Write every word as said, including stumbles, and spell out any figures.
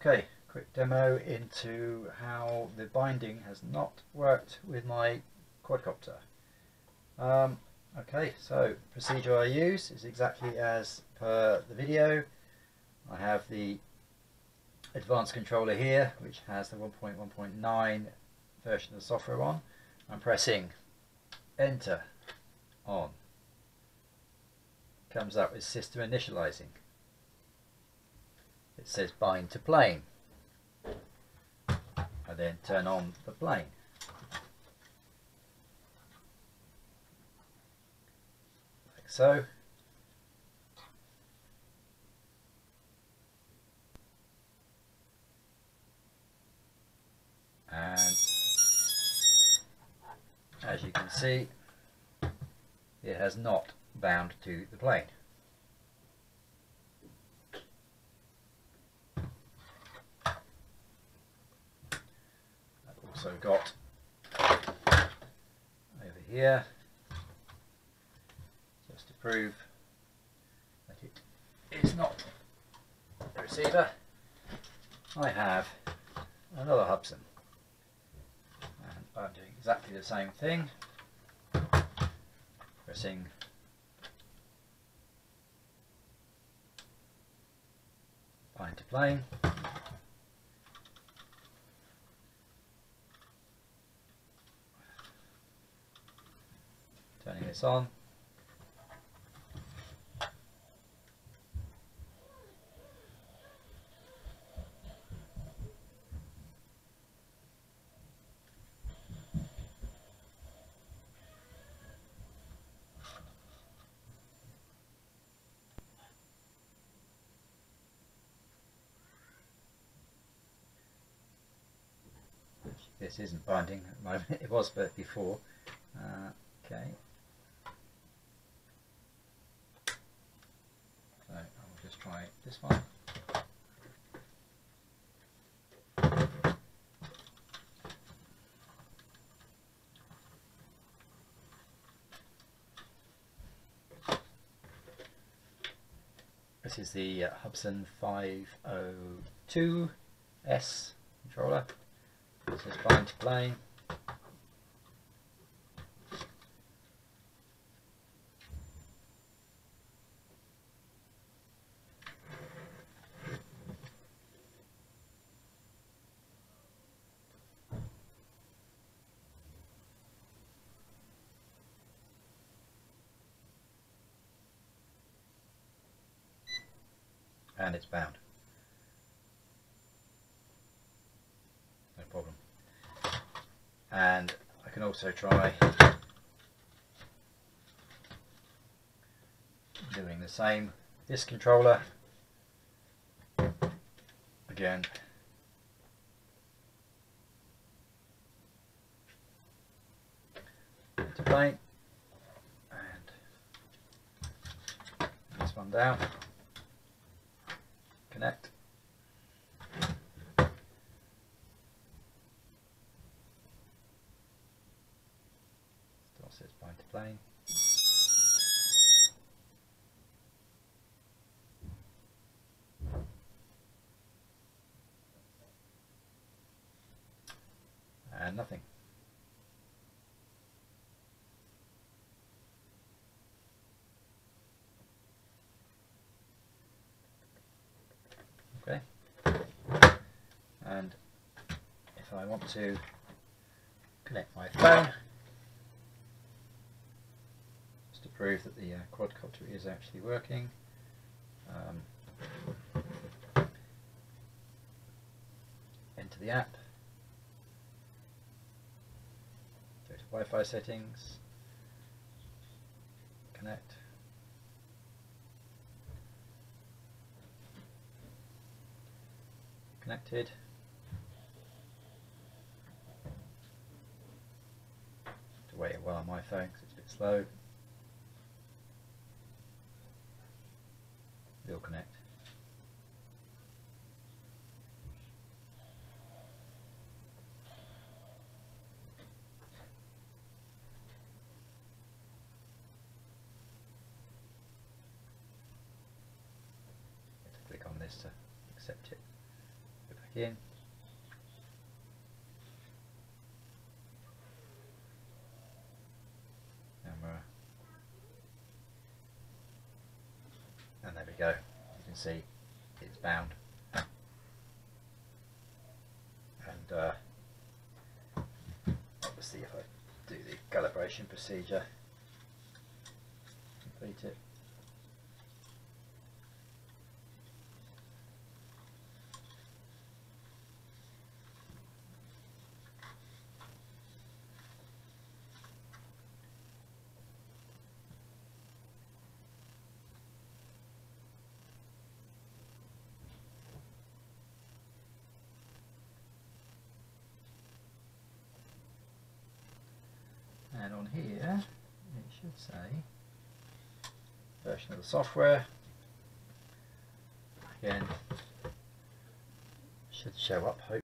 Okay, quick demo into how the binding has not worked with my quadcopter. Um, okay, so procedure I use is exactly as per the video. I have the Advanced controller here, which has the one point one point nine version of the software on. I'm pressing enter on. Comes up with system initializing. It says bind to plane. I then turn on the plane. Like so. And as you can see, it has not bound to the plane. So got over here, just to prove that it is not the receiver, I have another Hubsan, and I'm doing exactly the same thing, pressing bind to plane. Turning this on. This isn't binding at the moment, it was but before. Uh, okay. Try this one. This is the uh, Hubsan five oh two S controller. This is bind to plane. And it's bound. No problem. And I can also try doing the same. This controller, again, to plane, and this one down. Connect. Still says bind to plane. And nothing. And if I want to connect my phone, just to prove that the uh, quadcopter is actually working, um, enter the app, go to Wi-Fi settings, connect. Connected. Wait a while on my phone because it's a bit slow. It'll connect. Click on this to accept it. again. Camera. And there we go. You can see it's bound. And uh, obviously if I do the calibration procedure, complete it. And on here, it should say version of the software. Again, should show up, hopefully.